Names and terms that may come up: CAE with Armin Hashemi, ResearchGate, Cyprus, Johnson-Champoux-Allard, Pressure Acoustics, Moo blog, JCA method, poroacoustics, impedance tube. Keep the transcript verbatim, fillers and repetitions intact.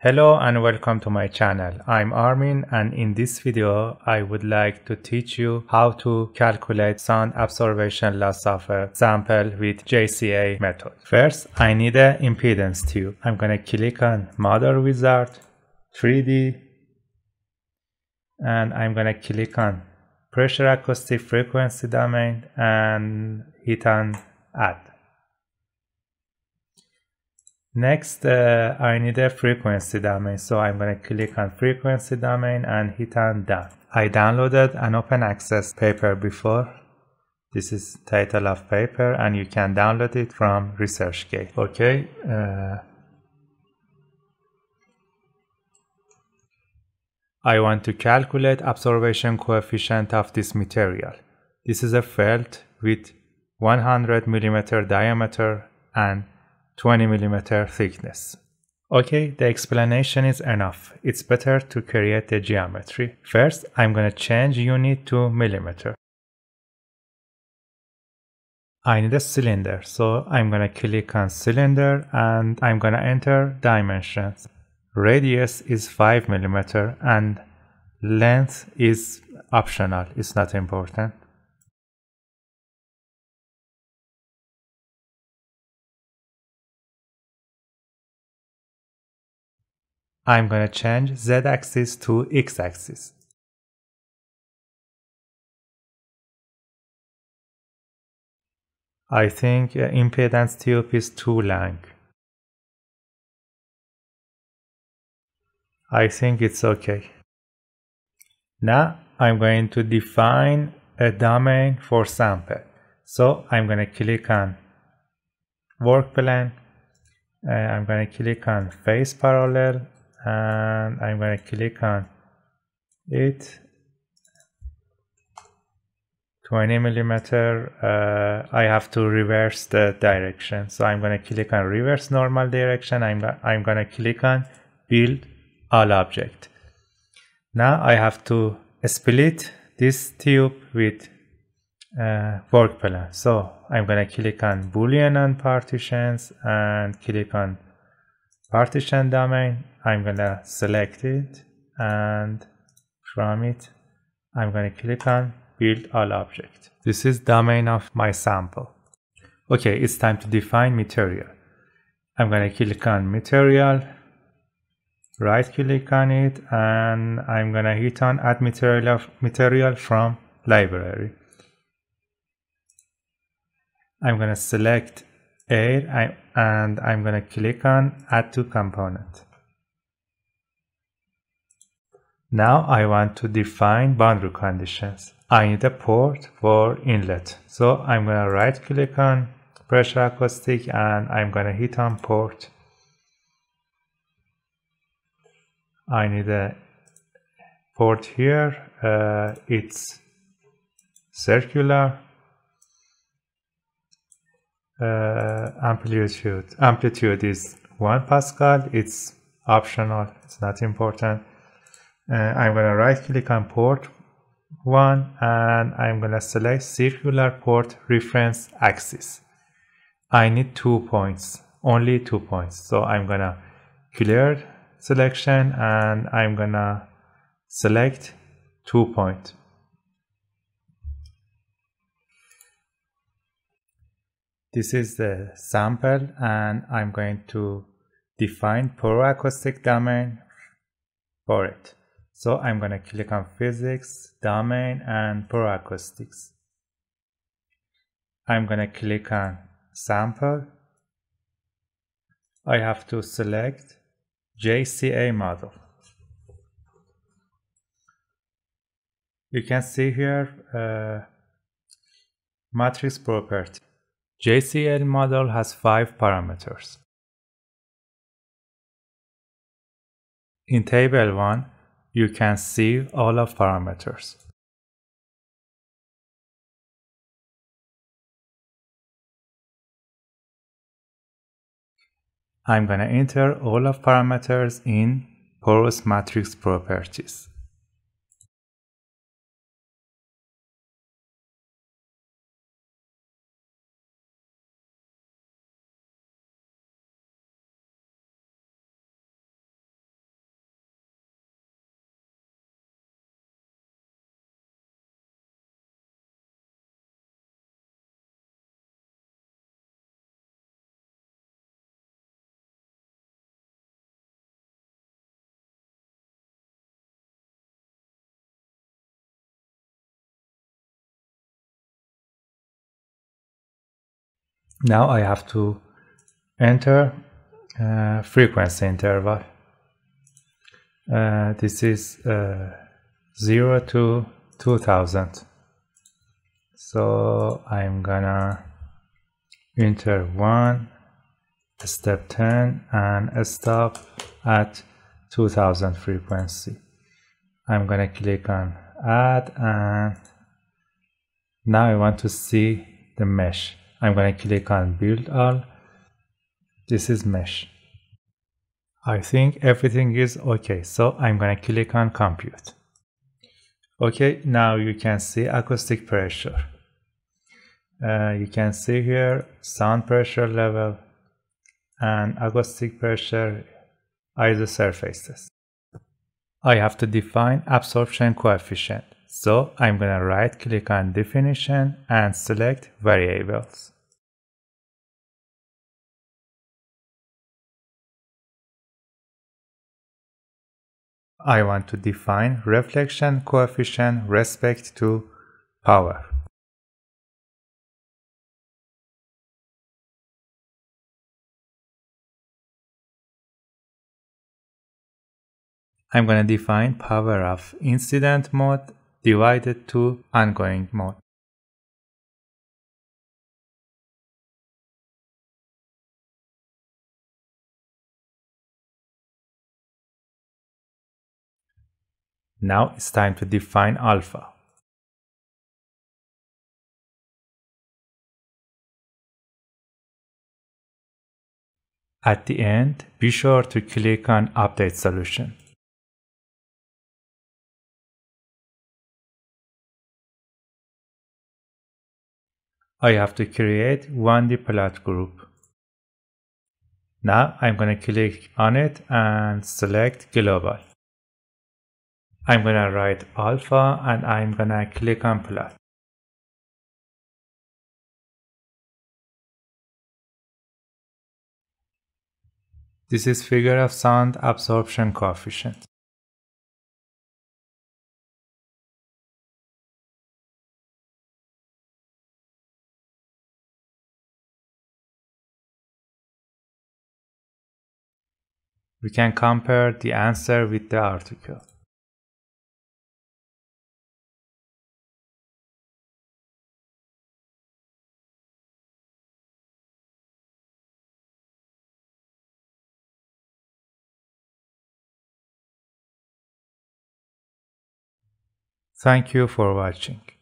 Hello and welcome to my channel. I'm Armin, and in this video I would like to teach you how to calculate sound absorption loss of a sample with J C A method. First, I need an impedance tube. I'm gonna click on Model Wizard, three D, and I'm gonna click on Pressure Acoustic Frequency Domain and hit on Add. Next, uh, I need a frequency domain, so I'm going to click on frequency domain and hit on done. I downloaded an open access paper before. This is title of paper, and you can download it from ResearchGate. Okay. Uh, I want to calculate absorption coefficient of this material. This is a felt with one hundred millimeter diameter and twenty millimeter thickness. Okay, the explanation is enough. It's better to create the geometry. First, I'm going to change unit to millimeter. I need a cylinder, so I'm going to click on cylinder and I'm going to enter dimensions. Radius is five millimeter and length is optional, it's not important. I'm going to change z-axis to x-axis. I think uh, impedance tube is too long. I think it's okay. Now I'm going to define a domain for sample. So I'm going to click on work plan. Uh, I'm going to click on face parallel. And I'm going to click on it, twenty millimeter. Uh, I have to reverse the direction, so I'm going to click on reverse normal direction. I'm, I'm going to click on build all object. Now I have to split this tube with uh, work plan, so I'm going to click on Boolean on partitions and click on partition domain. I'm gonna select it, and from it I'm gonna click on build all object. This is domain of my sample. Okay, it's time to define material. I'm gonna click on material, right click on it, and I'm gonna hit on add material of material from library. I'm gonna select air and I'm gonna click on add to component. Now I want to define boundary conditions. I need a port for inlet, so I'm going to right click on pressure acoustic and I'm going to hit on port. I need a port here, uh, it's circular. Uh, amplitude. Amplitude is one pascal, it's optional, it's not important. Uh, I'm going to right click on port one and I'm going to select circular port reference axis. I need two points, only two points. So I'm going to clear selection and I'm going to select two point. This is the sample, and I'm going to define poroacoustic domain for it. So I'm going to click on physics, domain, and poroacoustics. I'm going to click on sample. I have to select J C A model. You can see here uh, matrix property. J C A model has five parameters. In table one, you can see all of parameters. I'm going to enter all of parameters in porous matrix properties. Now I have to enter uh, frequency interval. Uh, this is uh, zero to two thousand. So I'm gonna enter one, step ten, and stop at two thousand frequency. I'm gonna click on add, and now I want to see the mesh. I'm gonna click on build all. This is mesh. I think everything is okay, so I'm gonna click on compute. Okay, now you can see acoustic pressure. Uh, you can see here sound pressure level and acoustic pressure isosurfaces. I have to define absorption coefficient, so I'm gonna right click on definition and select variables. I want to define reflection coefficient respect to power. I'm going to define power of incident mode divided to ongoing mode. Now it's time to define alpha. At the end, be sure to click on Update Solution. I have to create one D plot group. Now I'm going to click on it and select Global. I'm going to write alpha, and I'm going to click on plot. This is figure of sound absorption coefficient. We can compare the answer with the article. Thank you for watching.